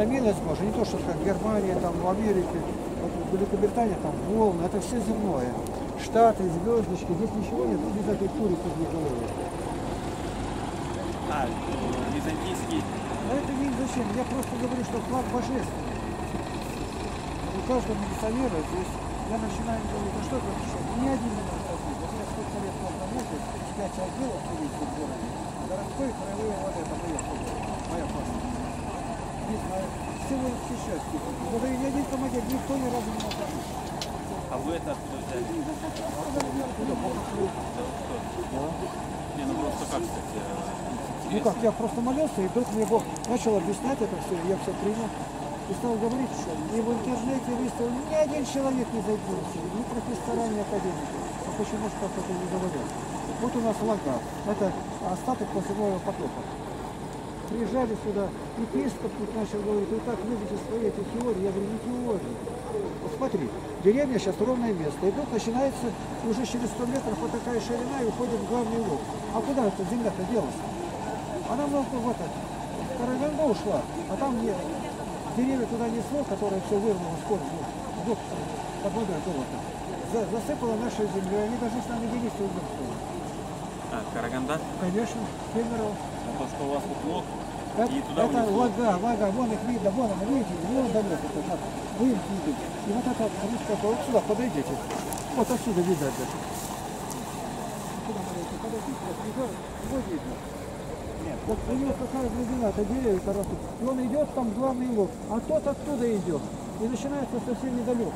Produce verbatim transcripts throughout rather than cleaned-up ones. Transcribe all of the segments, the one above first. томилась кожа, не то что как в Германии, там, в Америке, в Великобритании, там волны, это все земное. Штаты, звездочки, здесь ничего нет, без этой курицы не делают. А, византийский. А это не зачем, я просто говорю, что флаг божественный. У каждого милиционера здесь, я начинаю говорить, ну что это еще? Ни один не может ответить. Вот я сколько лет вам работаю, пять отделов в городе, городской и краевой воды, это моя моя паспорта. Все вы все счастливы. Вот я один командир, никто ни разу не может ответить. А вы это откуда взяли? Не, ну просто как, кстати, ну как, я просто молился, и вдруг мне Бог начал объяснять это все, я все принял. И стал говорить, что и в интернете выставил, ни один человек не зайдется, ни профессора, ни академики. А почему же как это не говорят? Вот у нас лага, это остаток посевного потока. Приезжали сюда, и епископ тут начал говорить, вы так любите свои эти теории, я говорю, не теории. Вот смотри, деревня сейчас ровное место, и тут начинается уже через сто метров вот такая ширина и уходит в главный лог. А куда эта земля-то делась? Она в вот это, Караганда ушла, а там нет. Деревья туда несло, которое все вырвало с корнем, вот, под водой золото. За, засыпало нашу землю, они даже с нами делились в Гусинского. А, Караганда? Конечно, Кемерово. А то, что у вас тут лог, это, и туда это лага, лага, вон их видно, вон они, видите, вон далеко, там, вы их видите. И вот это, вот сюда подойдите, вот отсюда видно. Сюда подойдите, подойдите, вот видно. Вот у него какая глубина-то деревья, короче. И он идет, там главный лог, а тот оттуда идет. И начинается совсем недалеко.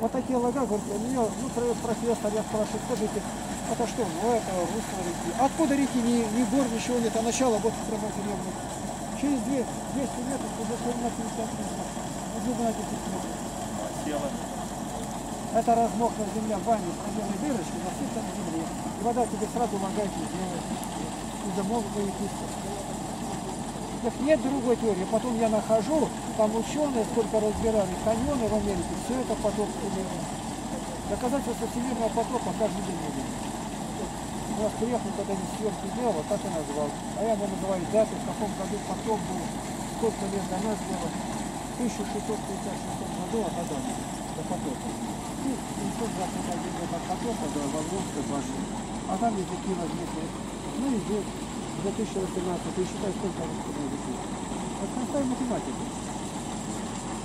Вот такие лога, говорит, у меня, ну, профессор, я спрашиваю, скажите, это что, ну, это русская реки. Откуда реки, ни, ни гор, ничего нет, а начало вот в прямой деревне. Через двести метров уже сорок метров. Глубина десять метров. Тело. Это размокла земля, ванне, проделанные дырочки, насыпана земле. И вода тебе сразу лагает и делает. Домов так нет другой теории. Потом я нахожу, там ученые сколько разбирали, каньоны в Америке, все это поток всемирный. Доказательство всемирного потока каждый день видим. У нас приехал, когда не сверху делал, так и назвал. А я ему называю дату, в каком году поток был, сколько лет до нас было. тысяча шестьсот пятьдесят шестом году от Адама до потока. И семьсот двадцать один год от потока до Вавилонской башни. А там языки возникли. Ну и здесь, за тысячу восемнадцатый, ты считай, сколько они висит. Вот простая математика.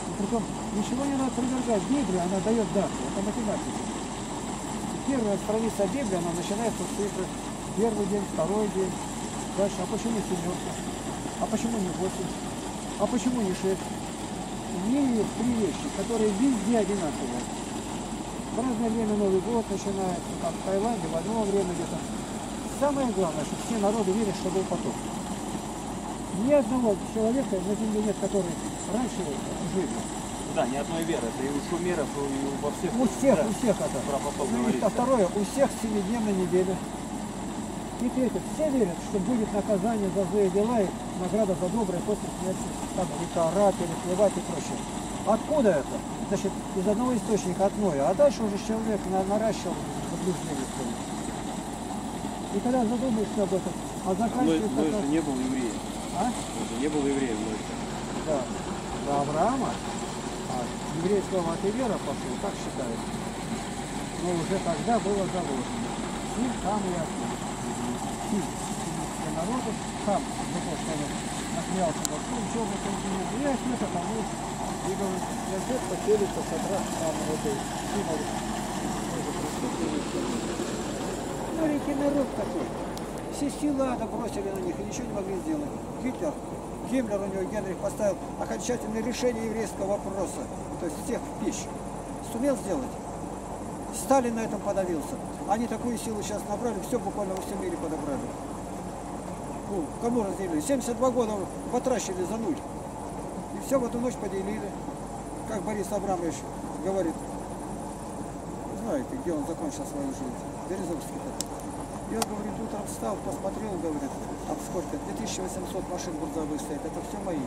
И притом, ничего не надо опровергать. Библия, она дает даты. Это математика. И первая страница Библии, она начинается с цифры. Первый день, второй день. Дальше, а почему семерка? А почему не восемь? А почему не шесть? В ней есть три вещи, которые везде одинаковые. В разное время Новый год начинается, там, в Таиланде, в одно время где-то. Самое главное, что все народы верят, что был поток. Ни одного человека на земле нет, который раньше жил. Да, ни одной веры. Это и у шумеров, и во всех. У всех, да, у всех это. Про поток говорится. А второе, у всех семидневная неделя. И третье, все верят, что будет наказание за злые дела и награда за добрые после смерти. Там река, рак, переплывать и прочее. Откуда это? Значит, из одного источника одной. А дальше уже человек наращивал заблуждение. И когда задумаешься об этом, а заканчивается... Но, но же не был евреем. А? Он же не был евреем. Но... Да. До Авраама, а еврейского от Ивера пошел, так считается. Но уже тогда было заложено. Сим, Хам и Афин. Сим, семитские народы, Хам, за то, что он насмеялся во всем, что бы там не было. И Афин, потому что Иосиф поселится с Адра, там вот и Симов. Маленький народ такой. Все силы набросили на них и ничего не могли сделать. Гитлер, Гимлер у него, Генрих поставил окончательное решение еврейского вопроса. То есть всех в пищу. Сумел сделать? Сталин на этом подавился. Они такую силу сейчас набрали, все буквально во всем мире подобрали. Ну, кому разделили? семьдесят два года потращили за нуль. И все в эту ночь поделили. Как Борис Абрамович говорит, знаете, где он закончил свою жизнь. Жириновский-то. Я, говорит, утром встал, посмотрел, говорит, там сколько, две тысячи восемьсот машин грузовых стоит, это все мои.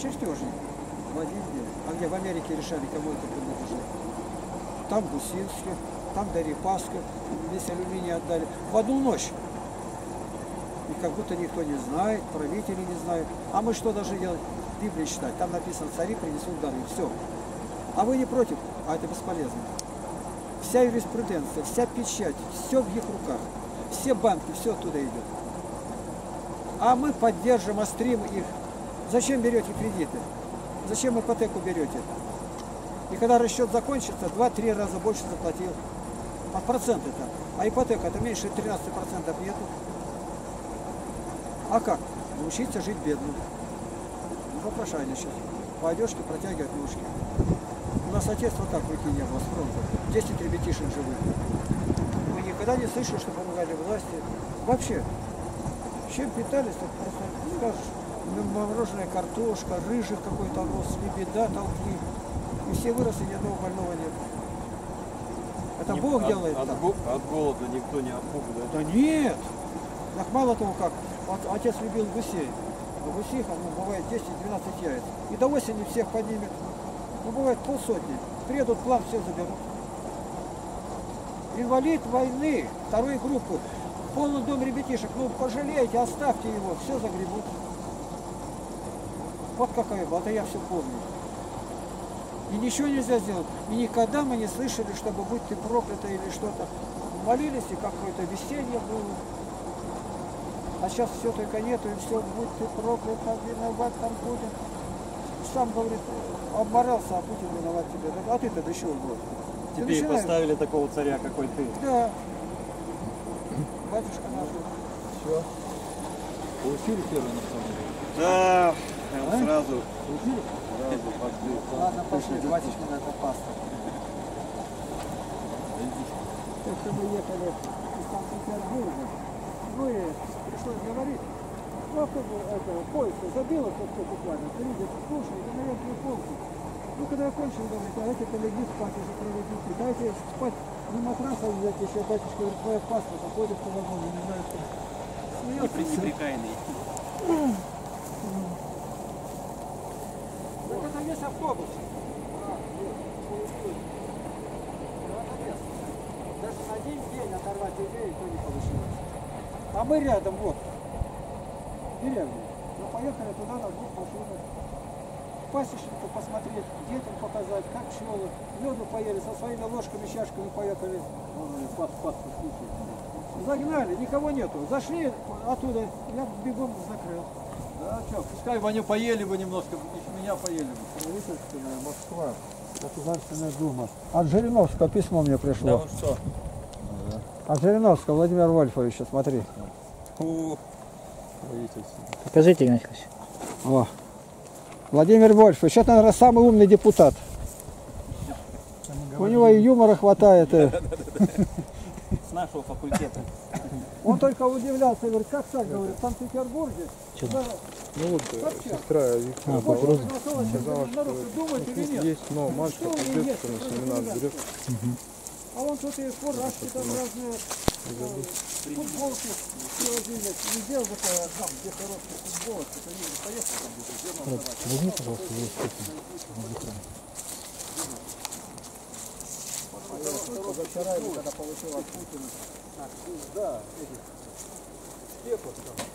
Чертежник. В один день. А где в Америке решали, кому это принадлежит. Там Гусинский, там Дарипаска, весь алюминий отдали. В одну ночь. И как будто никто не знает, правители не знают. А мы что должны делать? Библию читать, там написано, цари принесут дары, все. А вы не против? А это бесполезно. Вся юриспруденция, вся печать, все в их руках. Все банки, все оттуда идет. А мы поддержим, острим их. Зачем берете кредиты? Зачем ипотеку берете? И когда расчет закончится, два-три раза больше заплатил. От процента-то. А ипотека-то меньше тринадцати процентов нету. А как? Научиться жить бедным. Ну, попрошайничать. По одежке протягивать ножки. У нас отец вот так руки не было с фронта. десять ребятишек живых. Мы никогда не слышали, что помогали власти. Вообще. Чем питались, так просто не скажешь. Мороженая картошка, рыжий какой-то рос, лебеда, толки. И все выросли, ни одного больного нет. Это не, Бог от, делает от, от голода никто не опухнет. Да нет! Так мало того как, отец любил гусей. А гусей, ну, бывает десять-двенадцать яиц. И до осени всех поднимет. Ну, бывает полсотни. Приедут, план все заберут. Инвалид войны второй группы. Полный дом ребятишек. Ну, пожалейте, оставьте его. Все загребут. Вот какая была. Это я все помню. И ничего нельзя сделать. И никогда мы не слышали, чтобы будь ты проклята или что-то. Молились, и какое-то веселье было. А сейчас все только нету, и все, будь ты проклят, там виноват, там Путин. Сам говорит, обморался, а Путин виноват тебе. А ты-то до чего был? Тебе и поставили такого царя, какой ты. Да. Батюшка наш. Все. Получили первый на самом деле? Да. А? Сразу. Получили? Ладно, пошли, батюшка, на это паста. Только мы ехали из Санкт-Петербурга, ну и пришлось говорить. Ну, поезд забило, как-то буквально, придет, слушай, это, наверное, не полки. Ну, когда я кончил, говорит, давайте коллеги спать, уже проведите, дайте спать, ну, матраса взять еще, батюшка, говорит, твоя паста походит по вагону, не знаю, что. Непренебрекаемый. Вот это весь автобус. Даже на один день оторвать людей, и то не получилось. А мы рядом, вот. Деревня. Мы поехали туда на двух машинах. Пасечника посмотреть, детям показать, как пчелы. Меду поели, со своими ложками, чашками поехали. Загнали, никого нету. Зашли оттуда, я бегом закрыл. Да, что, пускай бы они поели бы немножко, и меня поели бы. Правительственная Москва, Государственная Дума. От Жириновского письмо мне пришло. Да, вот что? От Жириновского Владимира Вольфовича, смотри. Фу. Покажите, Игнатьевич. О. Владимир Вольфович, это, наверное, самый умный депутат. У него и юмора хватает. С нашего факультета. Он только удивлялся, говорит, как так, говорит, в Санкт-Петербурге. Ну вот, сестра Виктория Бобровна сказала, что есть, но мальчик придется на семинар берет. А он тут и фуражки там разные, футболки, все оденет. Не делал бы там, где хорошие футболки, это не поехал там где-то. Возьми, пожалуйста, велосипед. Позавчера, когда получил от Путина, да, этих спеков там,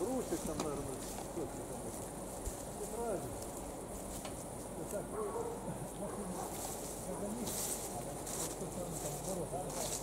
трусик там, наверное, сколько там, это правильно. Это так, это не, а что там, там, здорово.